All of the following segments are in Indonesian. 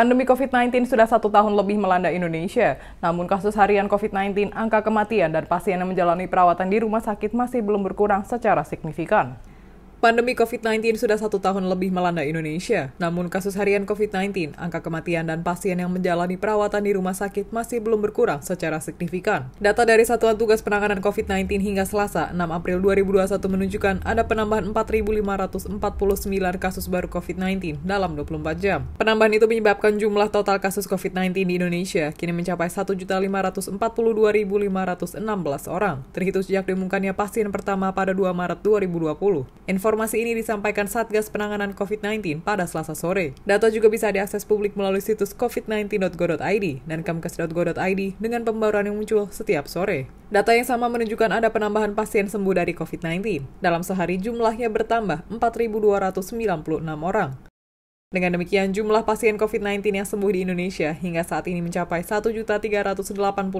Pandemi COVID-19 sudah 1 tahun lebih melanda Indonesia, namun kasus harian COVID-19, angka kematian, dan pasien yang menjalani perawatan di rumah sakit masih belum berkurang secara signifikan. Pandemi COVID-19 sudah 1 tahun lebih melanda Indonesia, namun kasus harian COVID-19, angka kematian, dan pasien yang menjalani perawatan di rumah sakit masih belum berkurang secara signifikan. Data dari Satuan Tugas Penanganan COVID-19 hingga Selasa, 6 April 2021 menunjukkan ada penambahan 4.549 kasus baru COVID-19 dalam 24 jam. Penambahan itu menyebabkan jumlah total kasus COVID-19 di Indonesia kini mencapai 1.542.516 orang, terhitung sejak diumumkannya pasien pertama pada 2 Maret 2020. Informasi ini disampaikan Satgas Penanganan COVID-19 pada Selasa sore. Data juga bisa diakses publik melalui situs covid19.go.id dan Kemkes.go.id dengan pembaruan yang muncul setiap sore. Data yang sama menunjukkan ada penambahan pasien sembuh dari COVID-19. Dalam sehari jumlahnya bertambah 4.296 orang. Dengan demikian, jumlah pasien COVID-19 yang sembuh di Indonesia hingga saat ini mencapai 1.385.973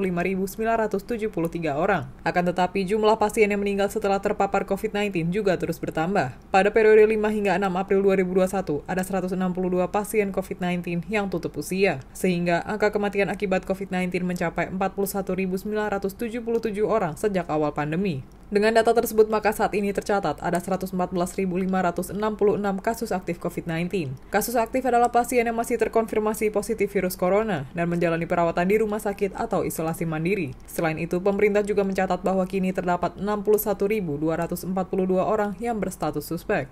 orang. Akan tetapi, jumlah pasien yang meninggal setelah terpapar COVID-19 juga terus bertambah. Pada periode 5 hingga 6 April 2021, ada 162 pasien COVID-19 yang tutup usia, sehingga angka kematian akibat COVID-19 mencapai 41.977 orang sejak awal pandemi. Dengan data tersebut, maka saat ini tercatat ada 114.566 kasus aktif COVID-19. Kasus aktif adalah pasien yang masih terkonfirmasi positif virus corona dan menjalani perawatan di rumah sakit atau isolasi mandiri. Selain itu, pemerintah juga mencatat bahwa kini terdapat 61.242 orang yang berstatus suspek.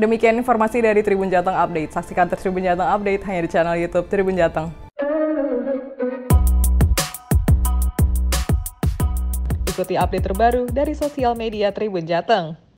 Demikian informasi dari Tribun Jateng Update. Saksikan terus Tribun Jateng Update hanya di channel YouTube Tribun Jateng. Ikuti update terbaru dari sosial media Tribun Jateng.